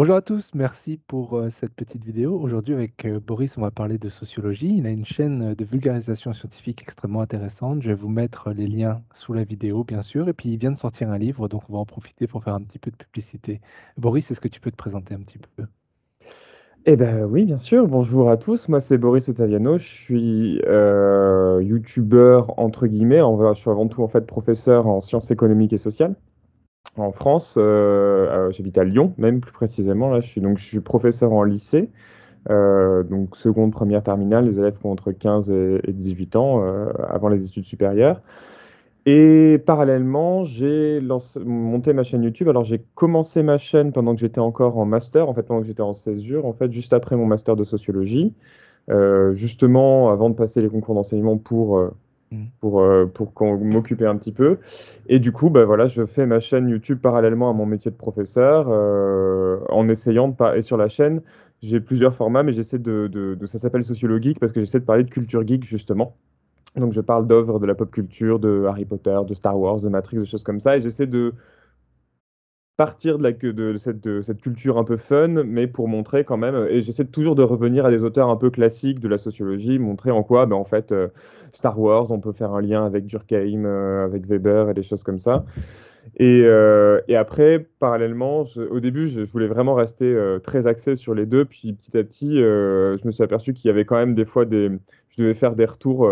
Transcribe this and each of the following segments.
Bonjour à tous, merci pour cette petite vidéo. Aujourd'hui avec Boris, on va parler de sociologie. Il a une chaîne de vulgarisation scientifique extrêmement intéressante. Je vais vous mettre les liens sous la vidéo, bien sûr. Et puis, il vient de sortir un livre, donc on va en profiter pour faire un petit peu de publicité. Boris, est-ce que tu peux te présenter un petit peu? Eh bien oui, bien sûr. Bonjour à tous. Moi, c'est Boris Ottaviano. Je suis youtubeur, entre guillemets. Je suis avant tout, en fait, professeur en sciences économiques et sociales. En France, j'habite à Lyon, même plus précisément. Là, je suis professeur en lycée, donc seconde, première, terminale. Les élèves ont entre 15 et 18 ans avant les études supérieures. Et parallèlement, j'ai monté ma chaîne YouTube. Alors, j'ai commencé ma chaîne pendant que j'étais encore en master, en fait, pendant que j'étais en césure, en fait, juste après mon master de sociologie, justement avant de passer les concours d'enseignement pour m'occuper un petit peu. Et du coup, bah voilà, je fais ma chaîne YouTube parallèlement à mon métier de professeur, en essayant de parler. Et sur la chaîne, j'ai plusieurs formats, mais j'essaie ça s'appelle SocioloGeek parce que j'essaie de parler de culture geek, justement. Donc je parle d'œuvres de la pop culture, de Harry Potter, de Star Wars, de Matrix, de choses comme ça, et j'essaie de partir de cette culture un peu fun, mais pour montrer quand même, et j'essaie toujours de revenir à des auteurs un peu classiques de la sociologie, montrer en quoi, ben en fait, Star Wars, on peut faire un lien avec Durkheim, avec Weber et des choses comme ça. Et après, parallèlement, au début, je voulais vraiment rester très axé sur les deux, puis petit à petit, je me suis aperçu qu'il y avait quand même des fois je devais faire des retours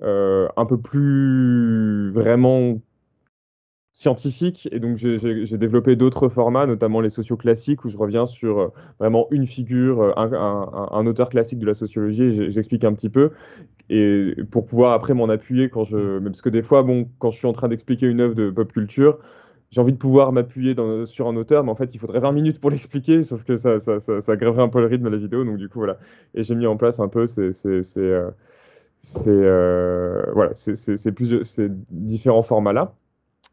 un peu plus vraiment scientifique, et donc j'ai développé d'autres formats, notamment les sociaux classiques, où je reviens sur vraiment une figure, un auteur classique de la sociologie, et j'explique un petit peu, et pour pouvoir après m'en appuyer parce que des fois, bon, quand je suis en train d'expliquer une œuvre de pop culture, j'ai envie de pouvoir m'appuyer sur un auteur, mais en fait, il faudrait 20 minutes pour l'expliquer, sauf que ça aggraverait un peu le rythme de la vidéo, donc du coup, voilà. Et j'ai mis en place un peu ces différents formats-là.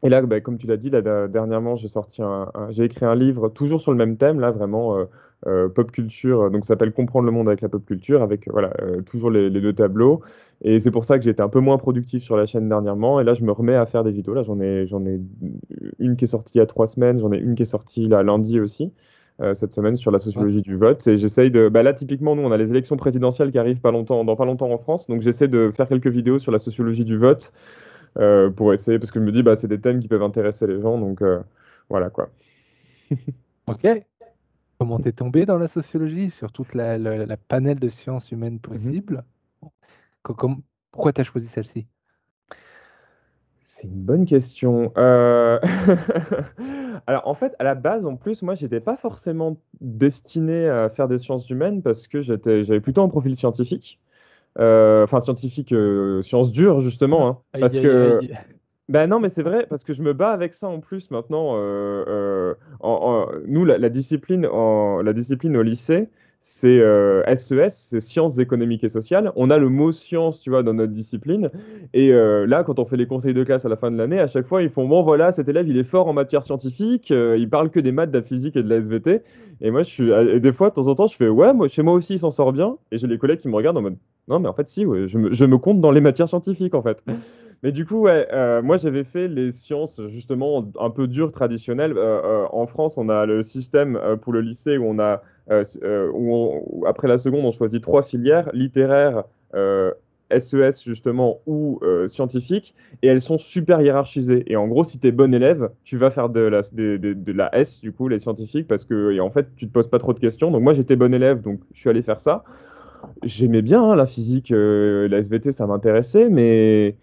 Et là, bah, comme tu l'as dit, là, dernièrement, j'ai écrit un livre toujours sur le même thème, là vraiment pop culture. Donc, ça s'appelle Comprendre le monde avec la pop culture, avec voilà toujours les deux tableaux. Et c'est pour ça que j'ai été un peu moins productif sur la chaîne dernièrement. Et là, je me remets à faire des vidéos. Là, j'en ai une qui est sortie il y a 3 semaines, j'en ai une qui est sortie là lundi aussi cette semaine sur la sociologie du vote. Et j'essaye de, bah, là typiquement, nous on a les élections présidentielles qui arrivent dans pas longtemps en France. Donc, j'essaie de faire quelques vidéos sur la sociologie du vote. Pour essayer, parce que je me dis, bah, c'est des thèmes qui peuvent intéresser les gens, donc voilà quoi. Ok. Comment t'es tombé dans la sociologie, sur toute la panel de sciences humaines possibles? Pourquoi t'as choisi celle-ci? C'est une bonne question. Alors en fait, à la base, en plus, moi, j'étais pas forcément destiné à faire des sciences humaines parce que j'avais plutôt un profil scientifique. Enfin scientifique, sciences dures justement, hein, parce que ben non mais c'est vrai parce que je me bats avec ça en plus maintenant. Nous la discipline au lycée c'est SES, c'est sciences économiques et sociales. On a le mot science, tu vois, dans notre discipline. Et là, quand on fait les conseils de classe à la fin de l'année, à chaque fois, ils font « Bon, voilà, cet élève, il est fort en matière scientifique, il parle que des maths, de la physique et de la SVT. » Et moi, et des fois, de temps en temps, je fais « Ouais, moi, chez moi aussi, il s'en sort bien. » Et j'ai les collègues qui me regardent en mode « Non, mais en fait, si, ouais, je me compte dans les matières scientifiques, en fait. » Mais du coup, ouais, moi, j'avais fait les sciences, justement, un peu dures, traditionnelles. En France, on a le système pour le lycée où on a... après la seconde, on choisit 3 filières, littéraire, SES justement, ou scientifique, et elles sont super hiérarchisées. Et en gros, si tu es bon élève, tu vas faire de la S, du coup, les scientifiques, parce que, et en fait, tu te poses pas trop de questions. Donc moi, j'étais bon élève, donc je suis allé faire ça. J'aimais bien hein, la physique, la SVT, ça m'intéressait, mais...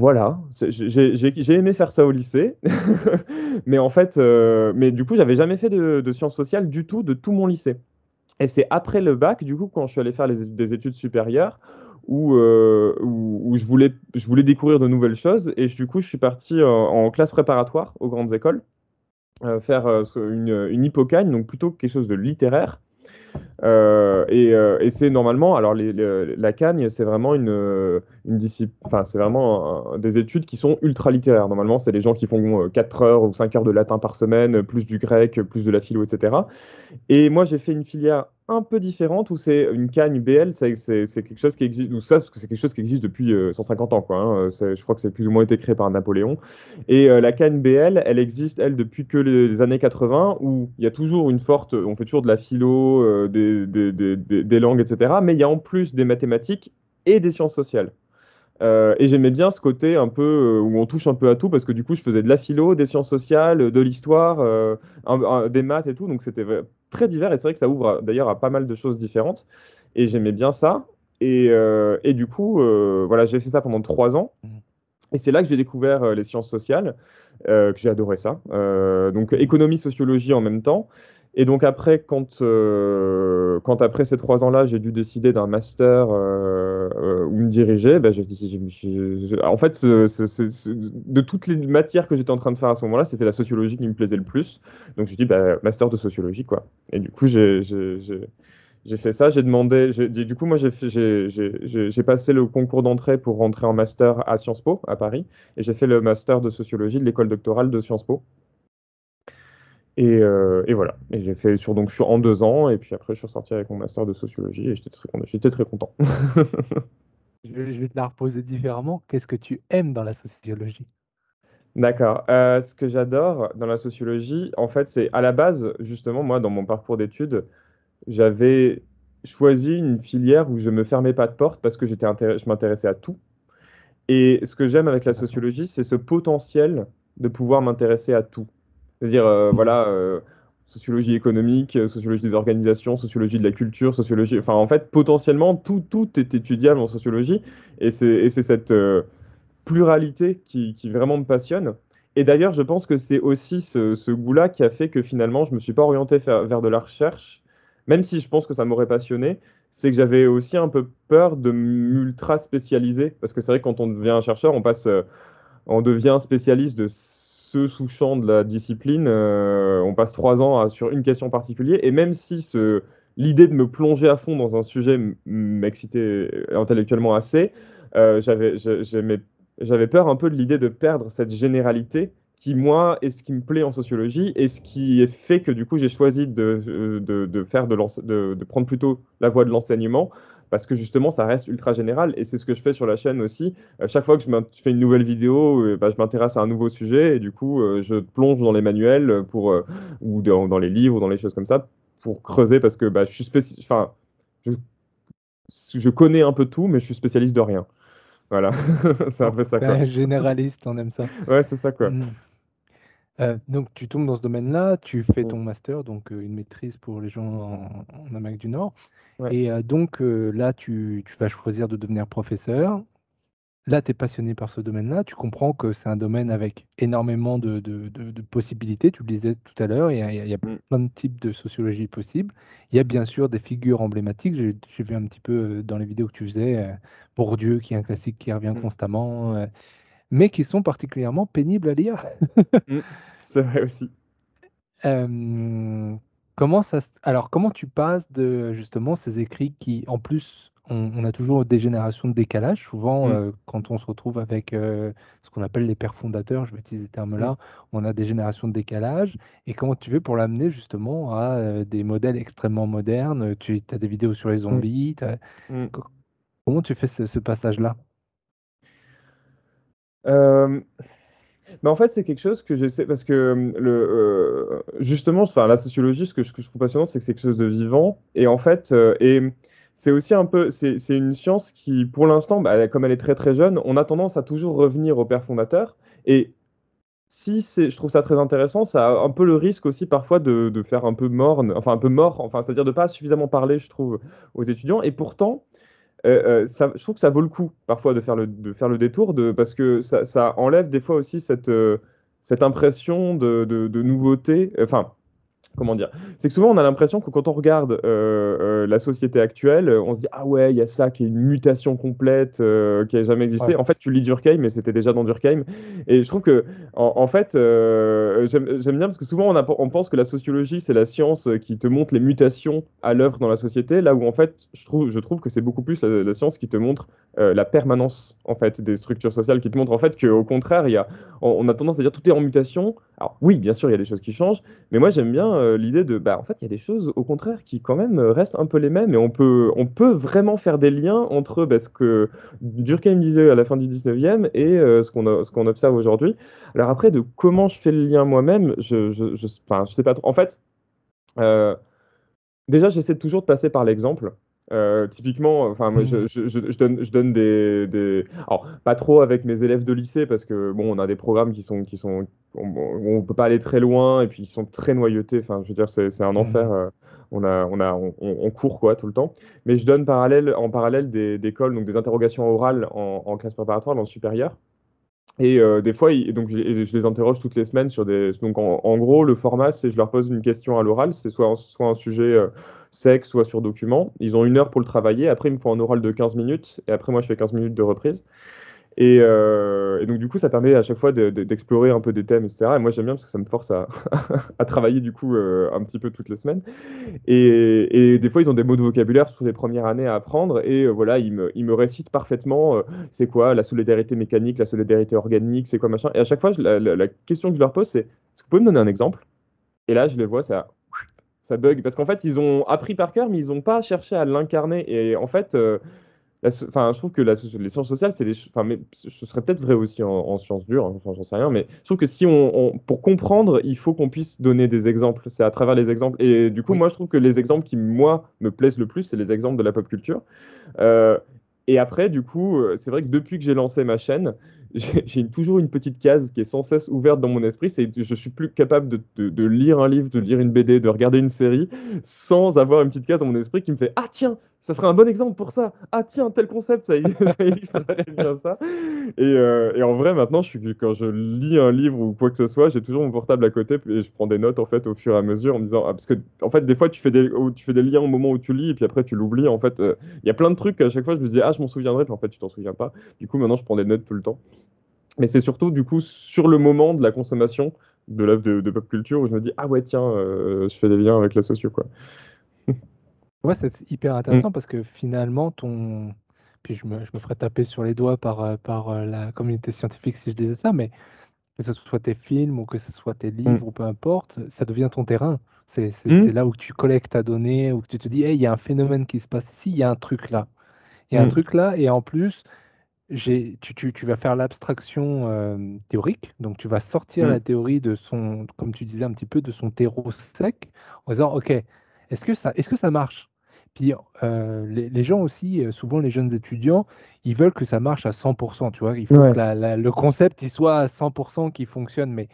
Voilà, j'ai aimé faire ça au lycée, mais en fait, mais du coup, j'avais jamais fait de sciences sociales du tout, de tout mon lycée. Et c'est après le bac, du coup, quand je suis allé faire des études supérieures, où je voulais découvrir de nouvelles choses, et du coup, je suis parti en classe préparatoire aux grandes écoles, faire une hypocagne, donc plutôt quelque chose de littéraire. Et c'est normalement, alors la cagne, c'est vraiment une discipline, enfin c'est vraiment des études qui sont ultra littéraires. Normalement, c'est les gens qui font 4 heures ou 5 heures de latin par semaine, plus du grec, plus de la philo, etc. Et moi, j'ai fait une filière un peu différente, où c'est une cagne BL, c'est quelque chose qui existe, ou ça, parce que c'est quelque chose qui existe depuis 150 ans, quoi, hein, je crois que c'est plus ou moins été créé par Napoléon, et la cagne BL, elle existe, elle, depuis que les années 80, où il y a toujours une forte, on fait toujours de la philo, des langues, etc., mais il y a en plus des mathématiques et des sciences sociales. Et j'aimais bien ce côté un peu où on touche un peu à tout, parce que du coup je faisais de la philo, des sciences sociales, de l'histoire, des maths et tout, donc c'était très divers, et c'est vrai que ça ouvre d'ailleurs à pas mal de choses différentes, et j'aimais bien ça, et du coup voilà, j'ai fait ça pendant 3 ans, et c'est là que j'ai découvert les sciences sociales, que j'ai adoré ça, donc économie, sociologie en même temps. Et donc après, quand après ces 3 ans-là, j'ai dû décider d'un master où me diriger, bah, en fait, de toutes les matières que j'étais en train de faire à ce moment-là, c'était la sociologie qui me plaisait le plus. Donc je me suis dit, bah, master de sociologie, quoi. Et du coup, j'ai fait ça, j'ai demandé, du coup, moi, j'ai passé le concours d'entrée pour rentrer en master à Sciences Po, à Paris, et j'ai fait le master de sociologie de l'école doctorale de Sciences Po. Et voilà, et j'ai fait donc je suis en 2 ans, et puis après je suis ressorti avec mon master de sociologie et j'étais très content. Je vais te la reposer différemment. Qu'est-ce que tu aimes dans la sociologie? D'accord, ce que j'adore dans la sociologie, en fait, c'est à la base, justement, moi, dans mon parcours d'études, j'avais choisi une filière où je ne me fermais pas de porte parce que je m'intéressais à tout. Et ce que j'aime avec la sociologie, c'est ce potentiel de pouvoir m'intéresser à tout. C'est-à-dire, voilà, sociologie économique, sociologie des organisations, sociologie de la culture, sociologie... Enfin, en fait, potentiellement, tout est étudiable en sociologie. Et c'est cette pluralité qui vraiment me passionne. Et d'ailleurs, je pense que c'est aussi ce goût-là qui a fait que, finalement, je ne me suis pas orienté vers de la recherche, même si je pense que ça m'aurait passionné. C'est que j'avais aussi un peu peur de m'ultra spécialiser. Parce que c'est vrai que quand on devient un chercheur, on devient spécialiste de... sous-champ de la discipline, on passe 3 ans sur une question particulière, et même si l'idée de me plonger à fond dans un sujet m'excitait intellectuellement assez, j'avais peur un peu de l'idée de perdre cette généralité qui, moi, est ce qui me plaît en sociologie, et ce qui est fait que, du coup, j'ai choisi de prendre plutôt la voie de l'enseignement, parce que justement ça reste ultra général, et c'est ce que je fais sur la chaîne aussi. Chaque fois que je fais une nouvelle vidéo, je m'intéresse à un nouveau sujet, et du coup je plonge dans les manuels ou dans les livres, ou dans les choses comme ça, pour creuser, parce que je connais un peu tout, mais je suis spécialiste de rien. Voilà, c'est un peu ça, quoi. Généraliste, on aime ça. Ouais, c'est ça, quoi. Donc tu tombes dans ce domaine-là, tu fais ton master, donc une maîtrise pour les gens en Amérique du Nord. Ouais. Et donc là, tu vas choisir de devenir professeur. Là, tu es passionné par ce domaine-là. Tu comprends que c'est un domaine avec énormément de possibilités. Tu le disais tout à l'heure, il y a plein de types de sociologie possibles. Il y a bien sûr des figures emblématiques. J'ai vu un petit peu dans les vidéos que tu faisais, Bourdieu, qui est un classique qui revient constamment, mais qui sont particulièrement pénibles à lire. C'est vrai aussi. Alors, comment tu passes de, justement, ces écrits qui, en plus, on a toujours des générations de décalage, souvent, quand on se retrouve avec ce qu'on appelle les pères fondateurs, je vais utiliser ce terme-là, on a des générations de décalage, et comment tu fais pour l'amener, justement, à des modèles extrêmement modernes? Tu as des vidéos sur les zombies, comment tu fais ce passage-là? Mais en fait, c'est quelque chose que j'essaie, parce que justement, enfin, la sociologie, ce que je trouve passionnant, c'est que c'est quelque chose de vivant, et en fait, et c'est aussi un peu, c'est une science qui, pour l'instant, comme elle est très très jeune, on a tendance à toujours revenir aux pères fondateurs, et je trouve ça très intéressant, ça a un peu le risque aussi parfois de faire un peu morne, enfin un peu mort, enfin, c'est-à-dire de pas suffisamment parler, je trouve, aux étudiants, et pourtant. Je trouve que ça vaut le coup parfois de faire le détour, parce que ça enlève des fois aussi cette impression de nouveauté. Enfin, comment dire, c'est que souvent on a l'impression que quand on regarde la société actuelle, on se dit « Ah ouais, il y a ça qui est une mutation complète qui n'a jamais existé. » En fait, tu lis Durkheim, mais c'était déjà dans Durkheim. Et je trouve que, j'aime bien, parce que souvent on pense que la sociologie, c'est la science qui te montre les mutations à l'œuvre dans la société, là où en fait, je trouve que c'est beaucoup plus la science qui te montre la permanence en fait des structures sociales, qui te montre en fait qu'au contraire, on a tendance à dire tout est en mutation. Alors oui, bien sûr, il y a des choses qui changent, mais moi j'aime bien l'idée de, bah en fait, il y a des choses au contraire qui quand même restent un peu les mêmes, et on peut vraiment faire des liens entre ce que Durkheim disait à la fin du 19e et ce qu'on observe aujourd'hui. Alors après, de comment je fais le lien moi-même, je sais pas trop. En fait, déjà, j'essaie toujours de passer par l'exemple. Typiquement, enfin, moi, je donne des... Alors, pas trop avec mes élèves de lycée, parce que bon, on a des programmes qui sont on peut pas aller très loin, et puis ils sont très noyautés. Enfin, je veux dire, c'est un enfer. On court quoi tout le temps. Mais je donne en parallèle des colles, donc des interrogations orales en classe préparatoire, dans le supérieur. Et des fois, je les interroge toutes les semaines sur des... Donc, en gros, le format, c'est je leur pose une question à l'oral, c'est soit un sujet sec, soit sur document. Ils ont 1 heure pour le travailler. Après, ils me font un oral de 15 minutes. Et après, moi, je fais 15 minutes de reprise. Et donc, du coup, ça permet à chaque fois d'explorer un peu des thèmes, etc. Et moi, j'aime bien parce que ça me force à travailler, du coup, un petit peu toutes les semaines. Et des fois, ils ont des mots de vocabulaire sur les premières années à apprendre. Et voilà, ils me récitent parfaitement c'est quoi la solidarité mécanique, la solidarité organique, c'est quoi machin. Et à chaque fois, la question que je leur pose, c'est est-ce que vous pouvez me donner un exemple? Et là, je les vois, ça bug. Parce qu'en fait, ils ont appris par cœur, mais ils n'ont pas cherché à l'incarner. Et en fait... je trouve que les sciences sociales, c'est des... mais ce serait peut-être vrai aussi en sciences dures, hein, j'en sais rien, mais je trouve que si pour comprendre, il faut qu'on puisse donner des exemples. C'est à travers les exemples. Et du coup, oui. Moi, je trouve que les exemples qui, moi, me plaisent le plus, c'est les exemples de la pop culture. Et après, du coup, c'est vrai que depuis que j'ai lancé ma chaîne, j'ai toujours une petite case qui est sans cesse ouverte dans mon esprit. Je suis plus capable de lire un livre, de lire une BD, de regarder une série, sans avoir une petite case dans mon esprit qui me fait « Ah tiens, ça ferait un bon exemple pour ça. Ah tiens, tel concept, ça illustrerait bien ça. » et en vrai, maintenant, quand je lis un livre ou quoi que ce soit, j'ai toujours mon portable à côté et je prends des notes en fait au fur et à mesure en me disant parce que en fait des fois tu fais des liens au moment où tu lis et puis après tu l'oublies. En fait, il y a plein de trucs à chaque fois je me dis ah je m'en souviendrai, puis en fait tu t'en souviens pas. Du coup, maintenant je prends des notes tout le temps. Mais c'est surtout du coup sur le moment de la consommation de l'œuvre de pop culture où je me dis ah ouais tiens je fais des liens avec la socio quoi. Ouais, c'est hyper intéressant parce que finalement, puis je me ferais taper sur les doigts par la communauté scientifique si je disais ça, mais que ce soit tes films ou que ce soit tes livres ou peu importe, ça devient ton terrain. C'est là où tu collectes ta donnée, où tu te dis, hey, il y a un phénomène qui se passe ici, il y a un truc là. Il y a un truc là, et en plus, tu vas faire l'abstraction théorique, donc tu vas sortir la théorie comme tu disais un petit peu, de son terreau sec, en disant, ok, est-ce que ça marche? Puis les gens aussi, souvent les jeunes étudiants, ils veulent que ça marche à 100%, tu vois. Il faut que le concept il soit à 100%, qu'il fonctionne, mais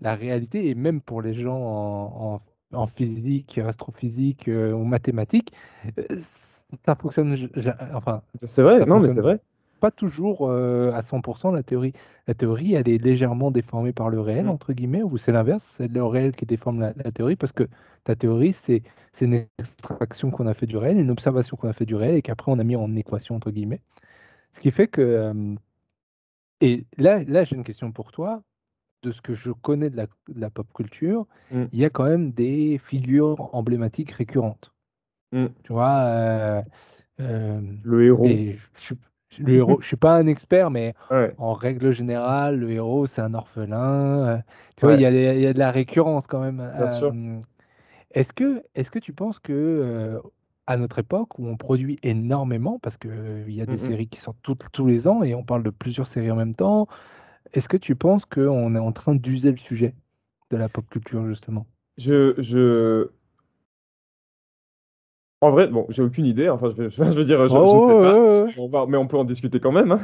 la réalité, et même pour les gens en physique, astrophysique ou mathématiques, ça fonctionne. C'est vrai, non mais c'est vrai. Pas toujours à 100% la théorie. La théorie, elle est légèrement déformée par le réel, entre guillemets, ou c'est l'inverse, c'est le réel qui déforme la théorie, parce que ta théorie, c'est une extraction qu'on a fait du réel, une observation qu'on a fait du réel, et qu'après on a mis en équation, entre guillemets. Ce qui fait que... et là j'ai une question pour toi. De ce que je connais de la pop culture, il y a quand même des figures emblématiques récurrentes. Tu vois... le héros. Le héros, je ne suis pas un expert, mais en règle générale, le héros, c'est un orphelin. Tu vois, il y a de la récurrence quand même. Bien sûr. Est-ce que tu penses que, à notre époque, où on produit énormément, parce qu'il y a des séries qui sortent tous les ans et on parle de plusieurs séries en même temps, est-ce que tu penses qu'on est en train d'user le sujet de la pop culture, justement? En vrai, bon, j'ai aucune idée, enfin, je veux dire, je ne sais pas, mais on peut en discuter quand même. Hein.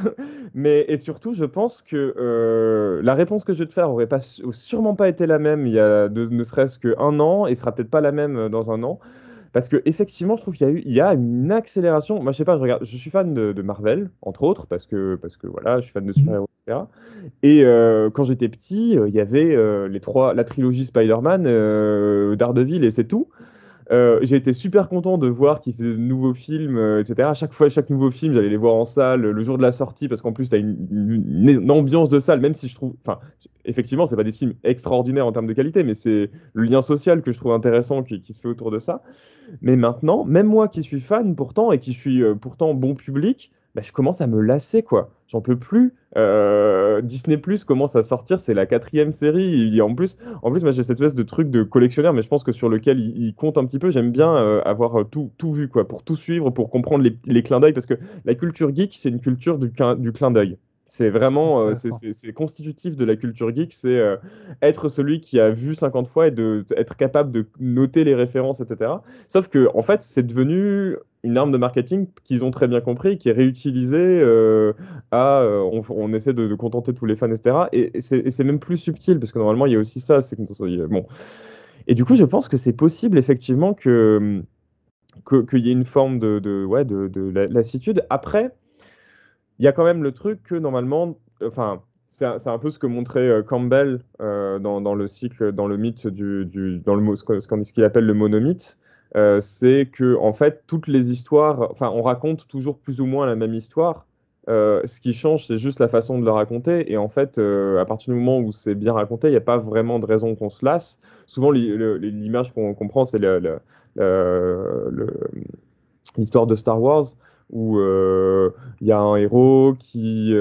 Et surtout, je pense que la réponse que je vais te faire n'aurait sûrement pas été la même il y a ne serait-ce qu'un an, et ne sera peut-être pas la même dans un an, parce qu'effectivement, je trouve qu'il y a une accélération. Moi, je sais pas, je suis fan de Marvel, entre autres, parce que voilà, je suis fan de super-héros, etc. Et quand j'étais petit, il y avait la trilogie Spider-Man, Daredevil, et c'est tout. J'ai été super content de voir qu'ils faisaient de nouveaux films, etc. Chaque nouveau film, j'allais les voir en salle le jour de la sortie, parce qu'en plus, t'as une ambiance de salle, même si je trouve... Enfin, effectivement, c'est pas des films extraordinaires en termes de qualité, mais c'est le lien social que je trouve intéressant qui se fait autour de ça. Mais maintenant, même moi qui suis fan, pourtant, et qui suis pourtant bon public, bah, je commence à me lasser, quoi. J'en peux plus. Disney Plus commence à sortir, c'est la 4e série. Et en plus moi, j'ai cette espèce de truc de collectionneur, mais je pense que sur lequel il compte un petit peu. J'aime bien avoir tout vu, quoi, pour tout suivre, pour comprendre les clins d'œil, parce que la culture geek, c'est une culture du clin d'œil. C'est vraiment c'est constitutif de la culture geek, c'est être celui qui a vu 50 fois et être capable de noter les références, etc. Sauf que, en fait, c'est devenu une arme de marketing qu'ils ont très bien compris, qui est réutilisée on essaie de contenter tous les fans, etc. Et c'est même plus subtil, parce que normalement, il y a aussi ça. C'est, bon. Et du coup, je pense que c'est possible, effectivement, qu'il y ait une forme de lassitude. Après, il y a quand même le truc que normalement, enfin, c'est un peu ce que montrait Campbell dans le cycle, dans le mythe ce qu'il appelle le monomythe, c'est que en fait toutes les histoires, enfin, on raconte toujours plus ou moins la même histoire. Ce qui change, c'est juste la façon de le raconter. Et en fait, à partir du moment où c'est bien raconté, il n'y a pas vraiment de raison qu'on se lasse. Souvent, l'image qu'on prend, c'est l'histoire de Star Wars, où y a un héros qui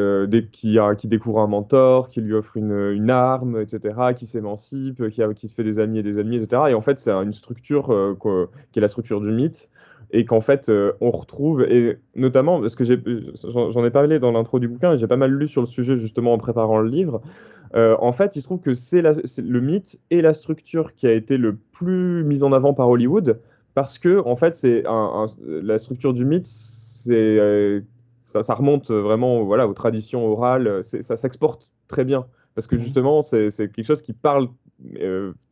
découvre un mentor, qui lui offre une arme, etc., qui s'émancipe, qui se fait des amis et des ennemis, etc. Et en fait, c'est une structure qui est la structure du mythe, et qu'en fait, on retrouve, et notamment, parce que j'en ai parlé dans l'intro du bouquin, et j'ai pas mal lu sur le sujet, justement, en préparant le livre. En fait, il se trouve que c'est le mythe et la structure qui a été le plus mise en avant par Hollywood, parce que, en fait, c'est la structure du mythe, ça remonte vraiment, voilà, aux traditions orales, ça s'exporte très bien, parce que justement c'est quelque chose qui parle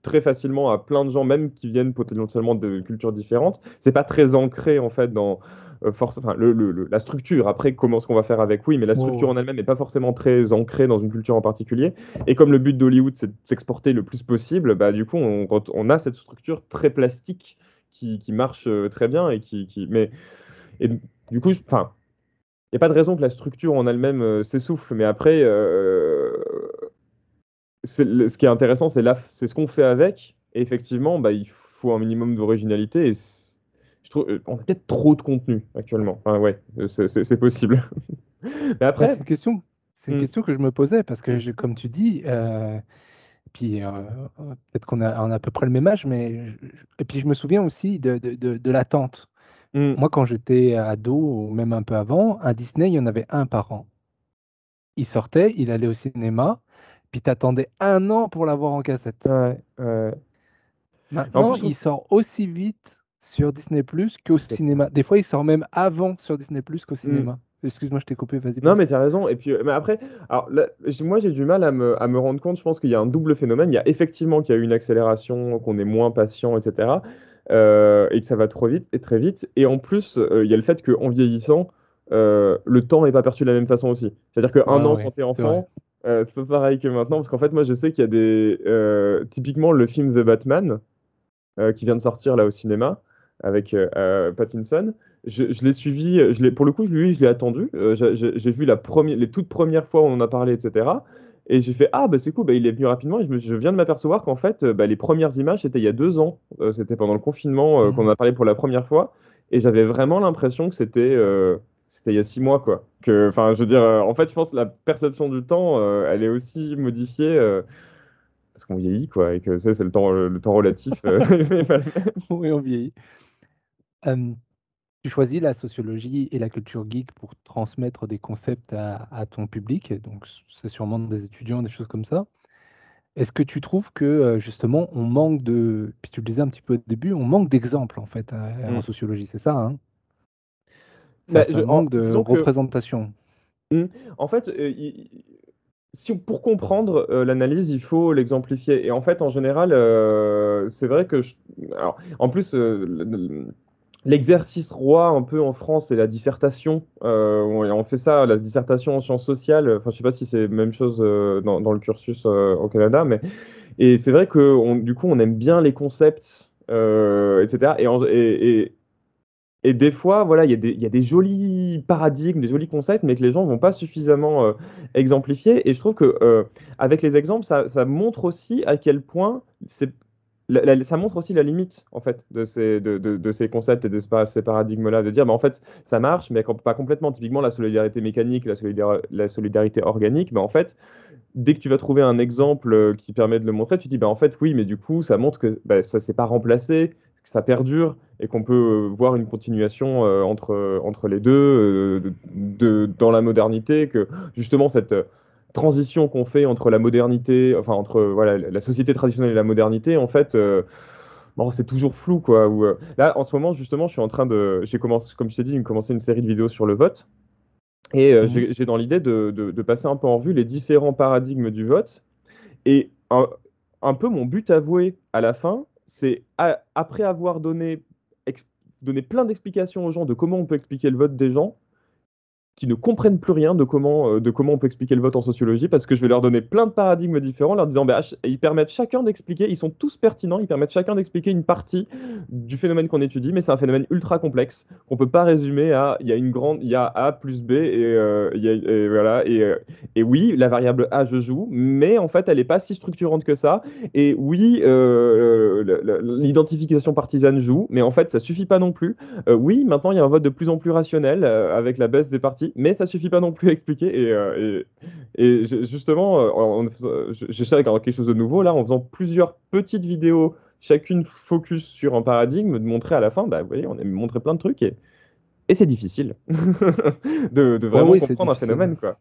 très facilement à plein de gens, même qui viennent potentiellement de cultures différentes. C'est pas très ancré, en fait, dans la structure. Après, comment est-ce qu'on va faire avec, oui, mais la structure en elle-même n'est pas forcément très ancrée dans une culture en particulier, et comme le but d'Hollywood, c'est de s'exporter le plus possible, bah, du coup on a cette structure très plastique qui marche très bien, et du coup, il n'y a pas de raison que la structure en elle-même s'essouffle, mais après, ce qui est intéressant, c'est ce qu'on fait avec, et effectivement, bah, il faut un minimum d'originalité, et je trouve qu'on a peut-être trop de contenu actuellement. Enfin, ouais, c'est possible. Mais après, ouais, c'est une question que je me posais, parce que, comme tu dis, puis peut-être qu'on a à peu près le même âge, mais et puis je me souviens aussi de l'attente. Moi, quand j'étais ado, ou même un peu avant, un Disney, il y en avait un par an. Il sortait, il allait au cinéma, puis t'attendais un an pour l'avoir en cassette. Ouais. Maintenant, il sort aussi vite sur Disney Plus qu'au cinéma. Des fois, il sort même avant sur Disney Plus qu'au cinéma. Excuse-moi, je t'ai coupé, vas-y. Non, mais t'as raison. Et puis, mais après, alors, là, moi, j'ai du mal à me rendre compte. Je pense qu'il y a un double phénomène. Il y a effectivement qu'il y a eu une accélération, qu'on est moins patient, etc., et que ça va trop vite, et très vite. Et en plus, il y a le fait qu'en vieillissant, le temps n'est pas perçu de la même façon aussi. C'est-à-dire qu'un an, quand t'es enfant, c'est pas pareil que maintenant. Parce qu'en fait, moi, je sais qu'il y a typiquement, le film The Batman, qui vient de sortir là au cinéma, avec Pattinson. Je l'ai suivi, pour le coup, je l'ai attendu. J'ai vu les toutes premières fois où on en a parlé, etc., et j'ai fait, ah, bah, c'est cool, bah, il est venu rapidement, et je viens de m'apercevoir qu'en fait, bah, les premières images, c'était il y a 2 ans, c'était pendant le confinement qu'on en a parlé pour la première fois, et j'avais vraiment l'impression que c'était il y a 6 mois, quoi. Enfin, je veux dire, en fait, je pense que la perception du temps, elle est aussi modifiée, parce qu'on vieillit, quoi, et que c'est le temps relatif. Oui, on vieillit. Tu choisis la sociologie et la culture geek pour transmettre des concepts à ton public, donc c'est sûrement des étudiants, des choses comme ça. Est-ce que tu trouves que, justement, on manque de... Puis tu le disais un petit peu au début, on manque d'exemples, en fait, en sociologie, c'est ça, hein? Ça manque de représentation. En fait, pour comprendre l'analyse, il faut l'exemplifier. Et en fait, en général, c'est vrai que... Alors, en plus... L'exercice roi un peu en France, c'est la dissertation. On fait ça, la dissertation en sciences sociales. Enfin, je sais pas si c'est la même chose dans le cursus au Canada, mais et c'est vrai que du coup, on aime bien les concepts, etc. Et des fois, voilà, il y a des jolis paradigmes, des jolis concepts, mais que les gens vont pas suffisamment exemplifier. Et je trouve que avec les exemples, ça montre aussi à quel point c'est ça montre aussi la limite en fait de ces concepts et de ces paradigmes-là, de dire bah, en fait ça marche, mais pas complètement. Typiquement la solidarité mécanique, la solidarité organique, bah, en fait dès que tu vas trouver un exemple qui permet de le montrer, tu te dis bah, en fait oui, mais du coup ça montre que bah, ça ne s'est pas remplacé, que ça perdure et qu'on peut voir une continuation entre les deux dans la modernité, que justement cette transition qu'on fait entre la modernité, enfin entre voilà, la société traditionnelle et la modernité, en fait, bon, c'est toujours flou, quoi. Où, là, en ce moment, justement, je suis en train de, comme je t'ai dit, j'ai commencé une série de vidéos sur le vote, et j'ai dans l'idée de passer un peu en revue les différents paradigmes du vote, et un peu mon but avoué à la fin, c'est après avoir donné plein d'explications aux gens de comment on peut expliquer le vote des gens, qui ne comprennent plus rien de comment on peut expliquer le vote en sociologie, parce que je vais leur donner plein de paradigmes différents, leur disant bah, ils permettent chacun d'expliquer, ils sont tous pertinents, ils permettent chacun d'expliquer une partie du phénomène qu'on étudie, mais c'est un phénomène ultra complexe qu'on peut pas résumer à il y a A plus B et voilà, et oui la variable A je joue, mais en fait elle est pas si structurante que ça, et oui l'identification partisane joue, mais en fait ça suffit pas non plus, oui maintenant il y a un vote de plus en plus rationnel avec la baisse des partis, mais ça suffit pas non plus à expliquer, et justement j'essaie de quelque chose de nouveau là en faisant plusieurs petites vidéos chacune focus sur un paradigme, de montrer à la fin, bah vous voyez on a montré plein de trucs, et c'est difficile de vraiment comprendre un phénomène, quoi.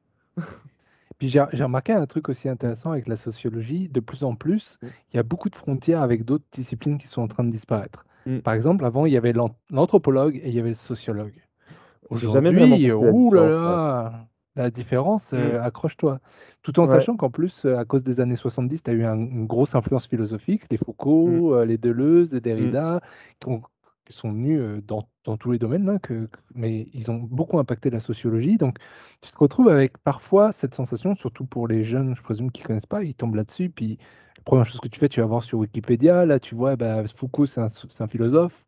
Puis j'ai remarqué un truc aussi intéressant avec la sociologie, de plus en plus il y a beaucoup de frontières avec d'autres disciplines qui sont en train de disparaître. Par exemple avant il y avait l'anthropologue et il y avait le sociologue. Aujourd'hui, la différence, accroche-toi. Tout en sachant qu'en plus, à cause des années 70, tu as eu une grosse influence philosophique, les Foucault, les Deleuze, les Derrida, qui sont venus dans tous les domaines, là, mais ils ont beaucoup impacté la sociologie. Donc, tu te retrouves avec parfois cette sensation, surtout pour les jeunes, je présume, qui ne connaissent pas, ils tombent là-dessus, puis la première chose que tu fais, tu vas voir sur Wikipédia, là, tu vois, bah, Foucault, c'est un philosophe.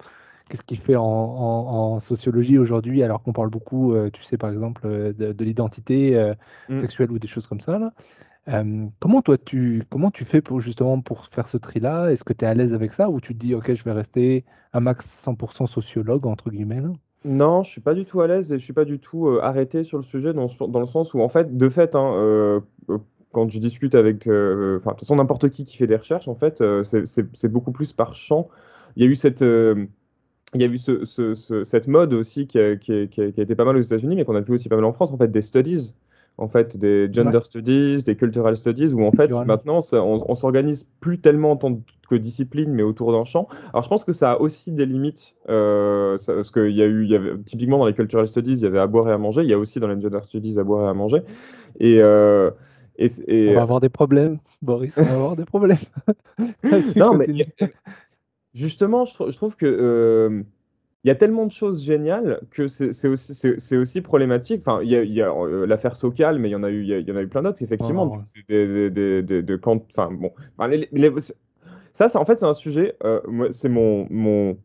Qu'est-ce qu'il fait en sociologie aujourd'hui, alors qu'on parle beaucoup, tu sais, par exemple, de l'identité sexuelle ou des choses comme ça, là. Comment tu fais pour faire ce tri-là? Est-ce que tu es à l'aise avec ça, ou tu te dis, ok, je vais rester un max 100% sociologue, entre guillemets, là? Non, je suis pas du tout à l'aise et je suis pas du tout arrêté sur le sujet, dans le sens où, en fait, quand je discute avec... de toute façon, n'importe qui fait des recherches, en fait, c'est beaucoup plus par champ. Il y a eu cette mode aussi qui a été pas mal aux États-Unis, mais qu'on a vu aussi pas mal en France, en fait, des studies, en fait, des gender studies, des cultural studies, où en fait, maintenant, on s'organise plus tellement en tant que discipline, mais autour d'un champ. Alors, je pense que ça a aussi des limites, parce qu'il y avait, typiquement, dans les cultural studies, il y avait à boire et à manger, il y a aussi dans les gender studies à boire et à manger, et on va avoir des problèmes, Boris, on va avoir des problèmes. Non, mais... Justement, je trouve que y a tellement de choses géniales que c'est aussi problématique. Enfin, il y a l'affaire Sokal, mais il y en a eu plein d'autres, effectivement. Ça, en fait, c'est un sujet. C'est mon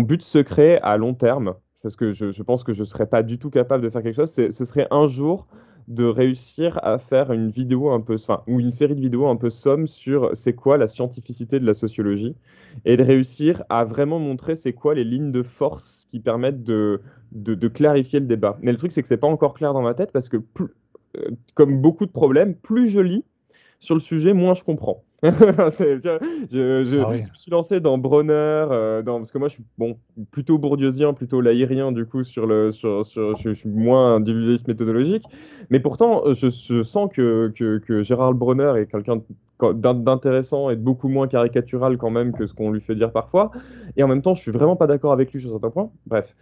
but secret à long terme, parce que je pense que je serais pas du tout capable de faire quelque chose. Ce serait un jour de réussir à faire une vidéo un peu, ou une série de vidéos un peu somme sur c'est quoi la scientificité de la sociologie, et de réussir à vraiment montrer c'est quoi les lignes de force qui permettent de clarifier le débat. Mais le truc, c'est que c'est pas encore clair dans ma tête, parce que comme beaucoup de problèmes, plus je lis sur le sujet, moins je comprends. Je suis lancé dans Bronner, parce que moi je suis plutôt bourdieusien, plutôt laïrien, du coup je suis moins individualiste méthodologique, mais pourtant je sens que Gérard Bronner est quelqu'un d'intéressant et de beaucoup moins caricatural quand même que ce qu'on lui fait dire parfois, et en même temps je suis vraiment pas d'accord avec lui sur certains points. Bref,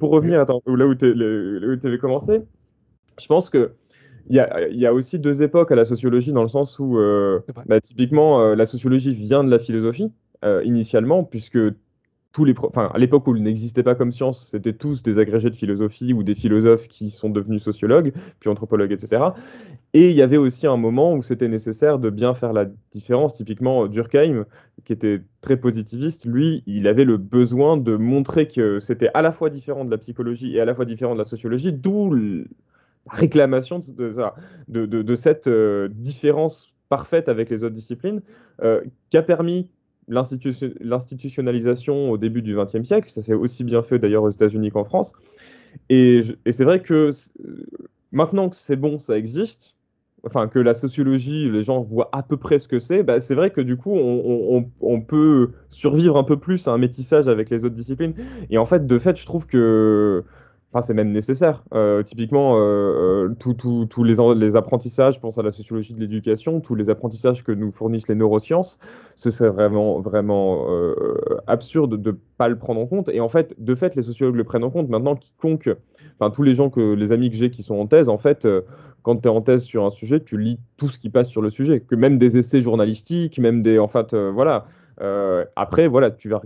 pour revenir là où tu avais commencé, je pense que Il y a aussi deux époques à la sociologie, dans le sens où, typiquement, la sociologie vient de la philosophie, initialement, puisque à l'époque où il n'existait pas comme science, c'était tous des agrégés de philosophie ou des philosophes qui sont devenus sociologues, puis anthropologues, etc. Et il y avait aussi un moment où c'était nécessaire de bien faire la différence. Typiquement, Durkheim, qui était très positiviste, lui, il avait le besoin de montrer que c'était à la fois différent de la psychologie et à la fois différent de la sociologie, d'où... réclamation de cette différence parfaite avec les autres disciplines, qui a permis l'institutionnalisation au début du XXe siècle. Ça s'est aussi bien fait d'ailleurs aux États-Unis qu'en France. Et c'est vrai que maintenant que c'est bon, ça existe, enfin que la sociologie, les gens voient à peu près ce que c'est, bah, c'est vrai que du coup, on peut survivre un peu plus à un métissage avec les autres disciplines. Et en fait, de fait, je trouve que c'est même nécessaire. Typiquement, tous les apprentissages, je pense à la sociologie de l'éducation, tous les apprentissages que nous fournissent les neurosciences, ce serait vraiment absurde de ne pas le prendre en compte. Et en fait, de fait, les sociologues le prennent en compte. Maintenant, quiconque, tous les gens, les amis que j'ai qui sont en thèse, en fait, quand tu es en thèse sur un sujet, tu lis tout ce qui passe sur le sujet, que même des essais journalistiques, même des... En fait, voilà... après, voilà, tu vas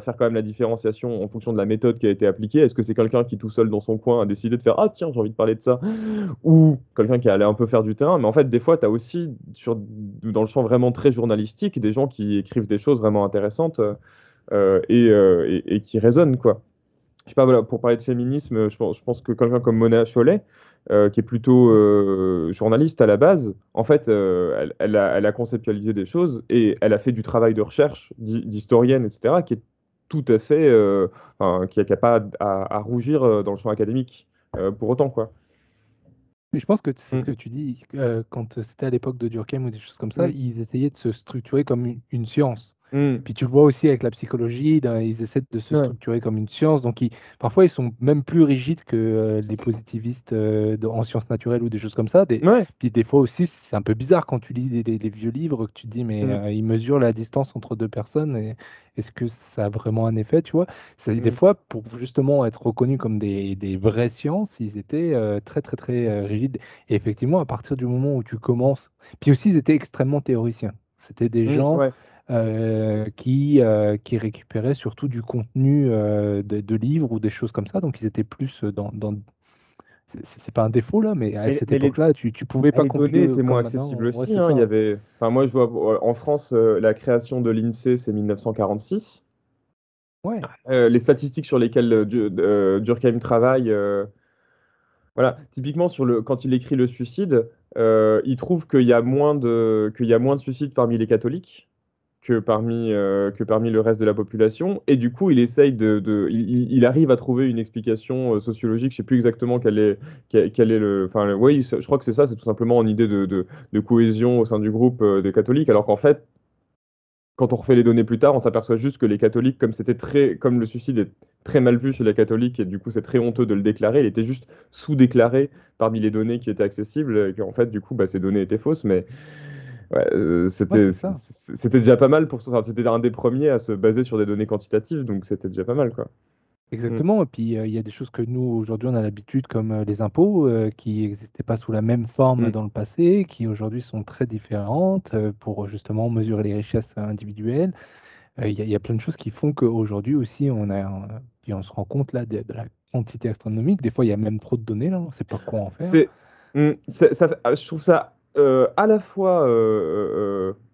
faire quand même la différenciation en fonction de la méthode qui a été appliquée. Est-ce que c'est quelqu'un qui tout seul dans son coin a décidé de faire « Ah tiens, j'ai envie de parler de ça » ou quelqu'un qui allait un peu faire du terrain. Mais en fait, des fois, tu as aussi, dans le champ vraiment très journalistique, des gens qui écrivent des choses vraiment intéressantes et qui résonnent, quoi. Je sais pas, voilà, pour parler de féminisme, je pense que quelqu'un comme Mona Chollet, qui est plutôt journaliste à la base, en fait, elle a conceptualisé des choses et elle a fait du travail de recherche d'historienne, etc., qui est tout à fait, qui n'a pas à rougir dans le champ académique pour autant, quoi. Mais je pense que c'est ce que tu dis, quand c'était à l'époque de Durkheim ou des choses comme ça, ils essayaient de se structurer comme une science. Puis tu le vois aussi avec la psychologie, ils essaient de se structurer comme une science, donc parfois ils sont même plus rigides que les positivistes en sciences naturelles ou des choses comme ça. Puis des fois aussi, c'est un peu bizarre quand tu lis les vieux livres, que tu te dis mais ils mesurent la distance entre deux personnes, et est-ce que ça a vraiment un effet, tu vois? Des fois, pour justement être reconnus comme des vraies sciences, ils étaient très, très, très rigides. Et effectivement, à partir du moment où tu commences... Puis aussi, ils étaient extrêmement théoriciens. C'était des gens... Ouais. Qui récupéraient surtout du contenu de livres ou des choses comme ça, donc ils étaient plus dans... C'est pas un défaut là, mais à cette époque-là, tu pouvais pas compiler. Les données étaient moins accessibles aussi. Hein, moi, je vois en France, la création de l'INSEE, c'est 1946. Ouais. Les statistiques sur lesquelles Durkheim travaille, voilà, typiquement quand il écrit le suicide, il trouve qu'il y a moins de suicides parmi les catholiques que parmi le reste de la population, et du coup il arrive à trouver une explication sociologique. Je sais plus exactement quel est le, enfin oui, je crois que c'est ça, c'est tout simplement une idée de cohésion au sein du groupe des catholiques, alors qu'en fait quand on refait les données plus tard, on s'aperçoit juste que les catholiques, comme le suicide est très mal vu chez les catholiques et du coup c'est très honteux de le déclarer, il était juste sous-déclaré parmi les données qui étaient accessibles, et qu'en fait du coup ces données étaient fausses. Mais ouais, c'était déjà pas mal c'était un des premiers à se baser sur des données quantitatives, donc c'était déjà pas mal, quoi. Exactement, et puis il y a des choses que nous aujourd'hui on a l'habitude, comme les impôts, qui n'existaient pas sous la même forme dans le passé, qui aujourd'hui sont très différentes pour justement mesurer les richesses individuelles. Il y a plein de choses qui font qu'aujourd'hui aussi on se rend compte là de la quantité astronomique. Des fois il y a même trop de données là, on ne sait pas quoi en faire. Je trouve ça à la fois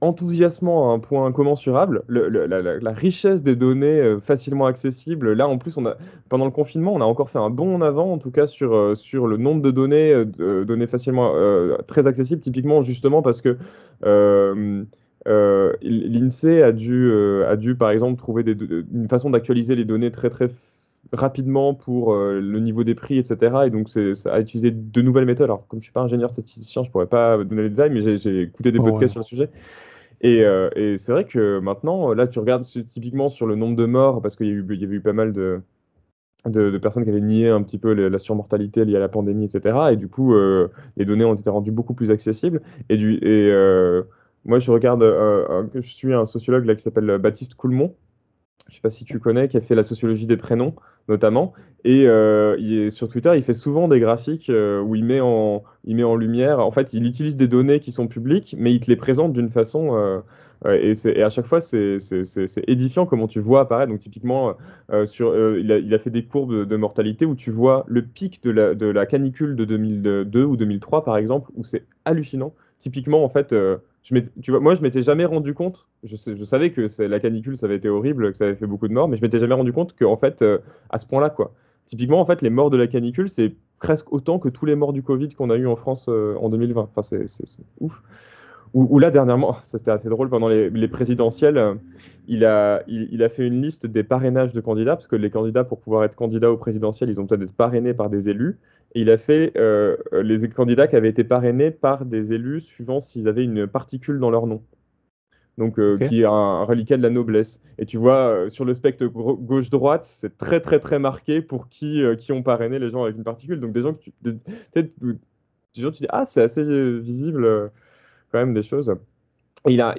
enthousiasmant à un point incommensurable, la richesse des données facilement accessibles. Là en plus, pendant le confinement, on a encore fait un bond en avant, en tout cas sur le nombre de données, données facilement très accessibles, typiquement justement parce que l'INSEE a dû par exemple trouver une façon d'actualiser les données très très rapidement pour le niveau des prix, etc. Et donc, ça a utilisé de nouvelles méthodes. Alors, comme je ne suis pas ingénieur statisticien, je ne pourrais pas donner les détails, mais j'ai écouté des podcasts sur le sujet. Et c'est vrai que maintenant, là, tu regardes typiquement sur le nombre de morts, parce qu'il y avait eu pas mal de personnes qui avaient nié un petit peu la surmortalité liée à la pandémie, etc. Et du coup, les données ont été rendues beaucoup plus accessibles. Moi, je regarde, je suis un sociologue là, qui s'appelle Baptiste Coulmont, je ne sais pas si tu connais, qui a fait la sociologie des prénoms, notamment. Et sur Twitter, il fait souvent des graphiques où il met en lumière... En fait, il utilise des données qui sont publiques, mais il te les présente d'une façon... et à chaque fois, c'est édifiant comment tu vois apparaître. Donc typiquement, il a fait des courbes de mortalité où tu vois le pic de la canicule de 2002 ou 2003, par exemple, où c'est hallucinant. Typiquement, en fait... moi, je m'étais jamais rendu compte, je savais que la canicule, ça avait été horrible, que ça avait fait beaucoup de morts, mais je m'étais jamais rendu compte qu'en fait, à ce point-là, quoi. Typiquement, en fait, les morts de la canicule, c'est presque autant que tous les morts du Covid qu'on a eu en France en 2020. Enfin, c'est ouf. Ou là, dernièrement, ça c'était assez drôle, pendant les présidentielles, il a fait une liste des parrainages de candidats, parce que les candidats, pour pouvoir être candidats aux présidentielles, ils ont besoin d'être parrainés par des élus. Et il a fait les candidats qui avaient été parrainés par des élus suivant s'ils avaient une particule dans leur nom. Donc, okay. Qui est un reliquat de la noblesse. Et tu vois, sur le spectre gauche-droite, c'est très, très, très marqué pour qui ont parrainé les gens avec une particule. Donc, des gens que tu dis, ah, c'est assez visible, quand même, des choses. Et il a